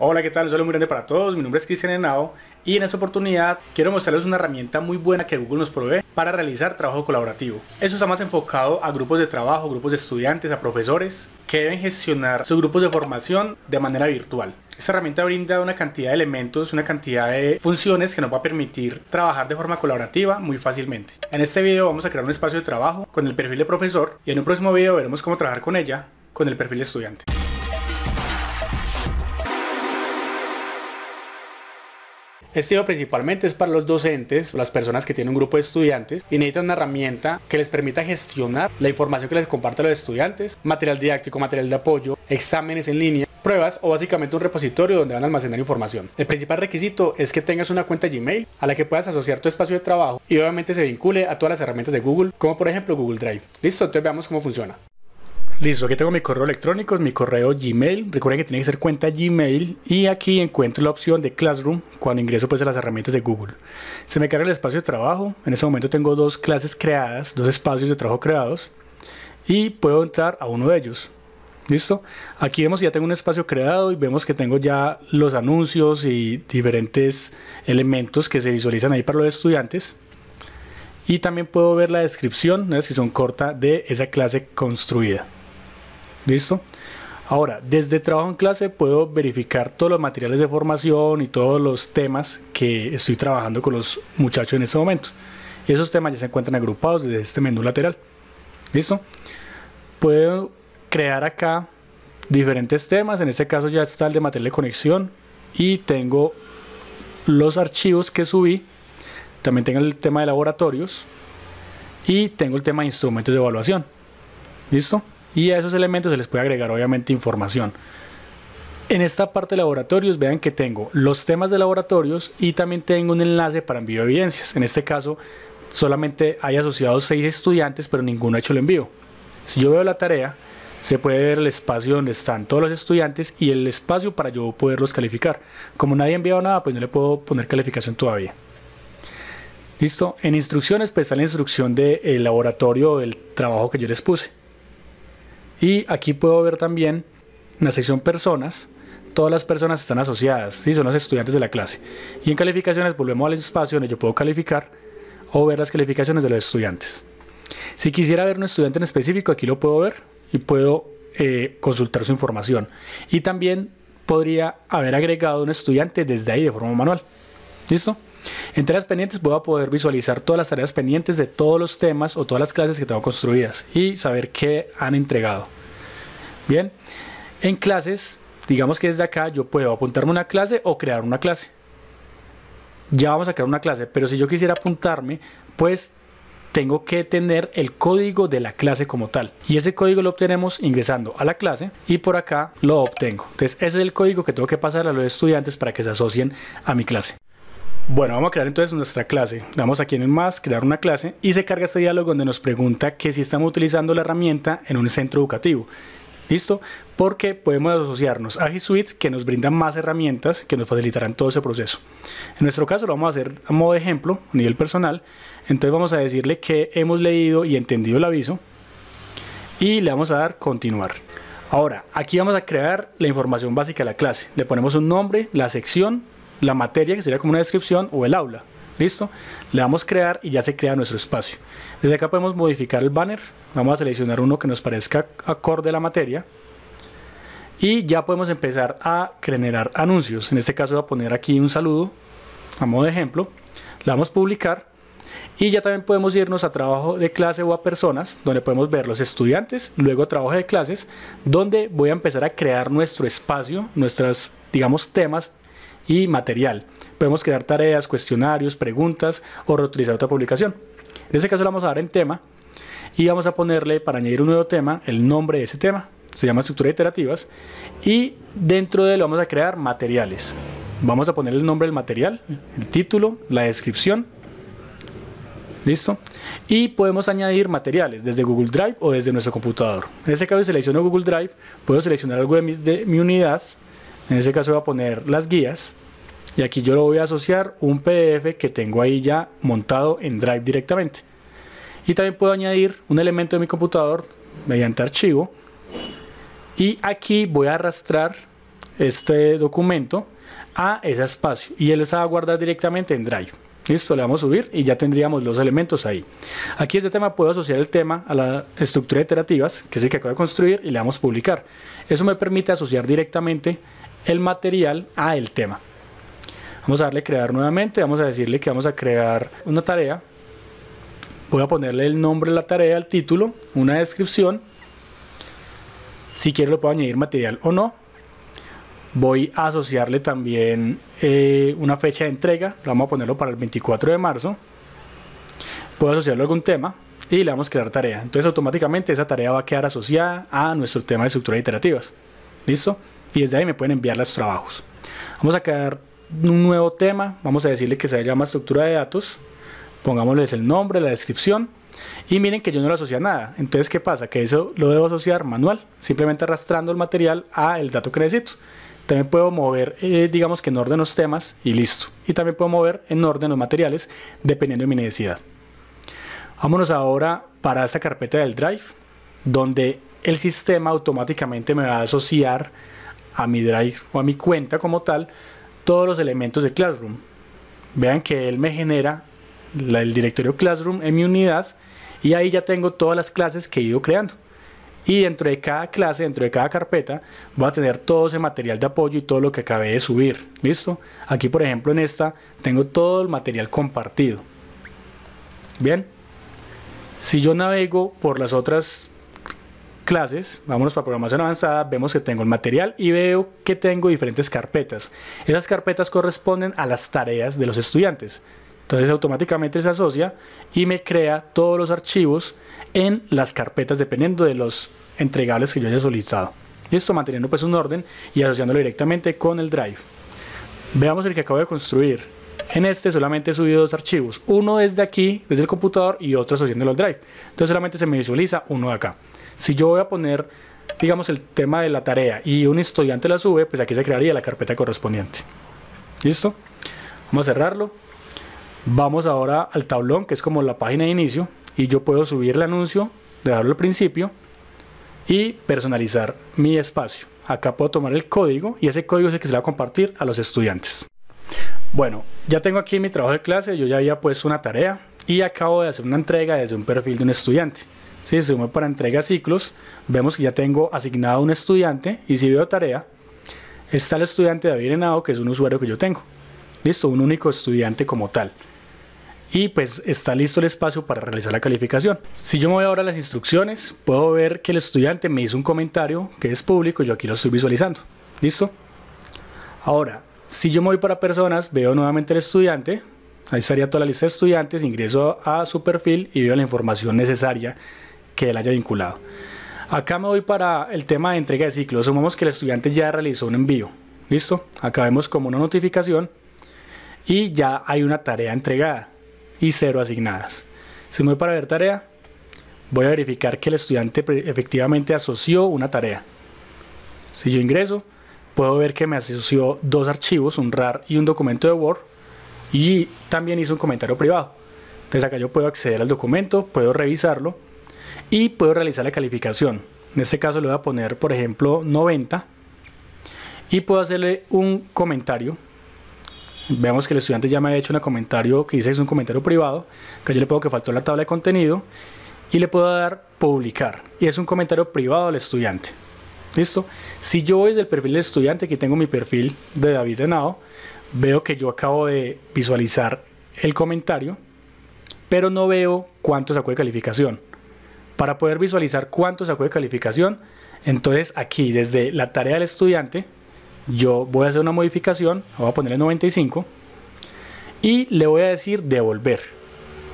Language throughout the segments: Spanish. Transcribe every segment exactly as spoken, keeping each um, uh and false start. Hola, ¿qué tal? Un saludo muy grande para todos. Mi nombre es Cristian Henao y en esta oportunidad quiero mostrarles una herramienta muy buena que Google nos provee para realizar trabajo colaborativo. Eso está más enfocado a grupos de trabajo, grupos de estudiantes, a profesores que deben gestionar sus grupos de formación de manera virtual. Esta herramienta brinda una cantidad de elementos, una cantidad de funciones que nos va a permitir trabajar de forma colaborativa muy fácilmente. En este video vamos a crear un espacio de trabajo con el perfil de profesor y en un próximo video veremos cómo trabajar con ella con el perfil de estudiante. Este video principalmente es para los docentes o las personas que tienen un grupo de estudiantes y necesitan una herramienta que les permita gestionar la información que les comparte a los estudiantes, material didáctico, material de apoyo, exámenes en línea, pruebas o básicamente un repositorio donde van a almacenar información. El principal requisito es que tengas una cuenta Gmail a la que puedas asociar tu espacio de trabajo y obviamente se vincule a todas las herramientas de Google, como por ejemplo Google Drive. Listo, entonces veamos cómo funciona. Listo, aquí tengo mi correo electrónico, mi correo Gmail. Recuerden que tiene que ser cuenta Gmail y aquí encuentro la opción de Classroom cuando ingreso pues a las herramientas de Google. Se me carga el espacio de trabajo. En este momento tengo dos clases creadas, dos espacios de trabajo creados y puedo entrar a uno de ellos. Listo, aquí vemos que ya tengo un espacio creado y vemos que tengo ya los anuncios y diferentes elementos que se visualizan ahí para los estudiantes. Y también puedo ver la descripción, una descripción corta de esa clase construida. Listo. Ahora, desde trabajo en clase puedo verificar todos los materiales de formación y todos los temas que estoy trabajando con los muchachos en este momento. Y esos temas ya se encuentran agrupados desde este menú lateral. Listo. Puedo crear acá diferentes temas. En este caso ya está el de material de conexión y tengo los archivos que subí. También tengo el tema de laboratorios y tengo el tema de instrumentos de evaluación. Listo. Y a esos elementos se les puede agregar obviamente información. En esta parte de laboratorios vean que tengo los temas de laboratorios y también tengo un enlace para envío de evidencias. En este caso solamente hay asociados seis estudiantes, pero ninguno ha hecho el envío. Si yo veo la tarea se puede ver el espacio donde están todos los estudiantes y el espacio para yo poderlos calificar. Como nadie ha enviado nada, pues no le puedo poner calificación todavía. Listo, en instrucciones pues está la instrucción del laboratorio o del trabajo que yo les puse. Y aquí puedo ver también en la sección personas, todas las personas están asociadas, ¿sí? Son los estudiantes de la clase. Y en calificaciones volvemos al espacio donde yo puedo calificar o ver las calificaciones de los estudiantes. Si quisiera ver un estudiante en específico, aquí lo puedo ver y puedo eh, consultar su información. Y también podría haber agregado un estudiante desde ahí de forma manual. ¿Listo? En tareas pendientes voy a poder visualizar todas las tareas pendientes de todos los temas o todas las clases que tengo construidas y saber qué han entregado. Bien, en clases, digamos que desde acá yo puedo apuntarme una clase o crear una clase. Ya vamos a crear una clase, pero si yo quisiera apuntarme, pues tengo que tener el código de la clase como tal. Y ese código lo obtenemos ingresando a la clase y por acá lo obtengo. Entonces ese es el código que tengo que pasar a los estudiantes para que se asocien a mi clase. Bueno, vamos a crear entonces nuestra clase. Damos aquí en el más, crear una clase y se carga este diálogo donde nos pregunta que si estamos utilizando la herramienta en un centro educativo. ¿Listo? Porque podemos asociarnos a G Suite que nos brinda más herramientas que nos facilitarán todo ese proceso. En nuestro caso lo vamos a hacer a modo de ejemplo, a nivel personal. Entonces vamos a decirle que hemos leído y entendido el aviso y le vamos a dar continuar. Ahora, aquí vamos a crear la información básica de la clase. Le ponemos un nombre, la sección, la materia que sería como una descripción o el aula. Listo, le damos crear y ya se crea nuestro espacio. Desde acá podemos modificar el banner, vamos a seleccionar uno que nos parezca acorde a la materia y ya podemos empezar a generar anuncios. En este caso voy a poner aquí un saludo a modo de ejemplo, le damos publicar y ya también podemos irnos a trabajo de clase o a personas donde podemos ver los estudiantes, luego trabajo de clases donde voy a empezar a crear nuestro espacio, nuestras digamos temas y material. Podemos crear tareas, cuestionarios, preguntas o reutilizar otra publicación. En este caso le vamos a dar en tema y vamos a ponerle para añadir un nuevo tema el nombre de ese tema. Se llama estructuras iterativas y dentro de él vamos a crear materiales. Vamos a poner el nombre del material, el título, la descripción. Listo. Y podemos añadir materiales desde Google Drive o desde nuestro computador. En este caso selecciono Google Drive, puedo seleccionar algo de, mis, de mi unidad. En este caso voy a poner las guías y aquí yo lo voy a asociar un P D F que tengo ahí ya montado en Drive directamente. Y también puedo añadir un elemento de mi computador mediante archivo y aquí voy a arrastrar este documento a ese espacio y él los va a guardar directamente en Drive. Listo, le vamos a subir y ya tendríamos los elementos ahí. Aquí este tema puedo asociar el tema a la estructura de iterativas, que es el que acabo de construir, y le damos publicar. Eso me permite asociar directamente el material a el tema. Vamos a darle crear nuevamente, vamos a decirle que vamos a crear una tarea. Voy a ponerle el nombre de la tarea, el título, una descripción. Si quiero le puedo añadir material o no. Voy a asociarle también eh, una fecha de entrega, vamos a ponerlo para el veinticuatro de marzo. Puedo asociarlo a algún tema y le vamos a crear tarea. Entonces automáticamente esa tarea va a quedar asociada a nuestro tema de estructuras iterativas. ¿Listo? Y desde ahí me pueden enviar los trabajos. Vamos a crear un nuevo tema, vamos a decirle que se llama estructura de datos. Pongámosles el nombre, la descripción. Y miren que yo no lo asocio a nada. Entonces, ¿qué pasa? Que eso lo debo asociar manual, simplemente arrastrando el material a el dato que necesito. También puedo mover, eh, digamos que en orden los temas y listo. Y también puedo mover en orden los materiales dependiendo de mi necesidad. Vámonos ahora para esta carpeta del Drive, donde el sistema automáticamente me va a asociar a mi Drive o a mi cuenta como tal todos los elementos de Classroom. Vean que él me genera la, el directorio Classroom en mi unidad y ahí ya tengo todas las clases que he ido creando. Y dentro de cada clase, dentro de cada carpeta, voy a tener todo ese material de apoyo y todo lo que acabé de subir. ¿Listo? Aquí, por ejemplo, en esta, tengo todo el material compartido. Bien. Si yo navego por las otras clases, vámonos para programación avanzada, vemos que tengo el material y veo que tengo diferentes carpetas. Esas carpetas corresponden a las tareas de los estudiantes. Entonces automáticamente se asocia y me crea todos los archivos en las carpetas dependiendo de los entregables que yo haya solicitado. Listo, manteniendo pues un orden y asociándolo directamente con el Drive. Veamos el que acabo de construir. En este solamente he subido dos archivos, uno desde aquí, desde el computador, y otro asociándolo al Drive. Entonces solamente se me visualiza uno de acá. Si yo voy a poner, digamos, el tema de la tarea y un estudiante la sube, pues aquí se crearía la carpeta correspondiente. Listo, vamos a cerrarlo. Vamos ahora al tablón, que es como la página de inicio, y yo puedo subir el anuncio, dejarlo al principio y personalizar mi espacio. Acá puedo tomar el código y ese código es el que se va a compartir a los estudiantes. Bueno, ya tengo aquí mi trabajo de clase, yo ya había puesto una tarea y acabo de hacer una entrega desde un perfil de un estudiante. Si se mueve para entrega ciclos, vemos que ya tengo asignado a un estudiante y si veo tarea, está el estudiante David Henao, que es un usuario que yo tengo. Listo, un único estudiante como tal. Y pues está listo el espacio para realizar la calificación. Si yo me voy ahora a las instrucciones, puedo ver que el estudiante me hizo un comentario que es público, yo aquí lo estoy visualizando. ¿Listo? Ahora, si yo me voy para personas, veo nuevamente el estudiante. Ahí estaría toda la lista de estudiantes, ingreso a su perfil y veo la información necesaria que él haya vinculado. Acá me voy para el tema de entrega de ciclo. Asumamos que el estudiante ya realizó un envío. ¿Listo? Acá vemos como una notificación y ya hay una tarea entregada y cero asignadas. Si me voy para ver tarea, voy a verificar que el estudiante efectivamente asoció una tarea. Si yo ingreso, puedo ver que me asoció dos archivos, un R A R y un documento de Word, y también hizo un comentario privado. Entonces acá yo puedo acceder al documento, puedo revisarlo y puedo realizar la calificación. En este caso le voy a poner, por ejemplo, noventa y puedo hacerle un comentario. Vemos que el estudiante ya me ha hecho un comentario que dice que es un comentario privado, que yo le pongo que faltó la tabla de contenido y le puedo dar publicar y es un comentario privado al estudiante. ¿Listo? Si yo voy desde el perfil del estudiante, aquí tengo mi perfil de David Henao, veo que yo acabo de visualizar el comentario, pero no veo cuánto sacó de calificación. Para poder visualizar cuánto sacó de calificación, entonces aquí desde la tarea del estudiante, yo voy a hacer una modificación, voy a ponerle noventa y cinco y le voy a decir devolver.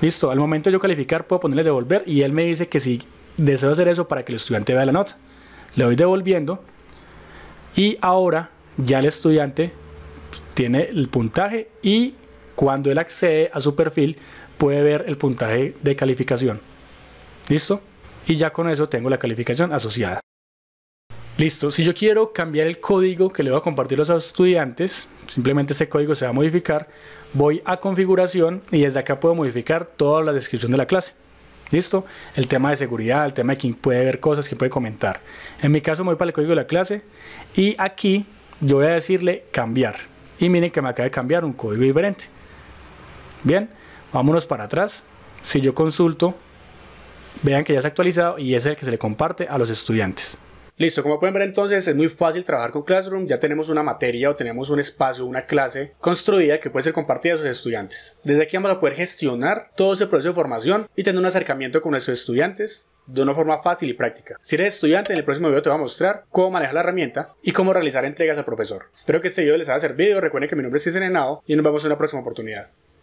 Listo, al momento de yo calificar puedo ponerle devolver y él me dice que si deseo hacer eso para que el estudiante vea la nota. Le voy devolviendo y ahora ya el estudiante tiene el puntaje y cuando él accede a su perfil puede ver el puntaje de calificación. Listo, y ya con eso tengo la calificación asociada. Listo, si yo quiero cambiar el código que le voy a compartir a los estudiantes, simplemente este código se va a modificar, voy a configuración y desde acá puedo modificar toda la descripción de la clase. Listo, el tema de seguridad, el tema de quién puede ver cosas, quién puede comentar. En mi caso me voy para el código de la clase y aquí yo voy a decirle cambiar, y miren que me acaba de cambiar un código diferente. Bien, vámonos para atrás. Si yo consulto, vean que ya se ha actualizado y es el que se le comparte a los estudiantes. Listo, como pueden ver entonces es muy fácil trabajar con Classroom, ya tenemos una materia o tenemos un espacio, una clase construida que puede ser compartida a sus estudiantes. Desde aquí vamos a poder gestionar todo ese proceso de formación y tener un acercamiento con nuestros estudiantes de una forma fácil y práctica. Si eres estudiante, en el próximo video te voy a mostrar cómo manejar la herramienta y cómo realizar entregas al profesor. Espero que este video les haya servido, recuerden que mi nombre es Cristian Henao y nos vemos en una próxima oportunidad.